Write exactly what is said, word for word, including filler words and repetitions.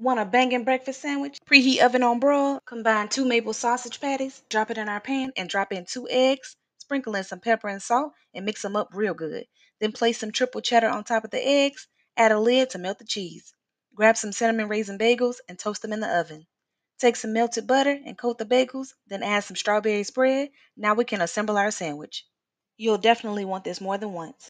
Want a banging breakfast sandwich? Preheat oven on broil. Combine two maple sausage patties. Drop it in our pan and drop in two eggs. Sprinkle in some pepper and salt and mix them up real good. Then place some triple cheddar on top of the eggs. Add a lid to melt the cheese. Grab some cinnamon raisin bagels and toast them in the oven. Take some melted butter and coat the bagels, then add some strawberry spread. Now we can assemble our sandwich. You'll definitely want this more than once.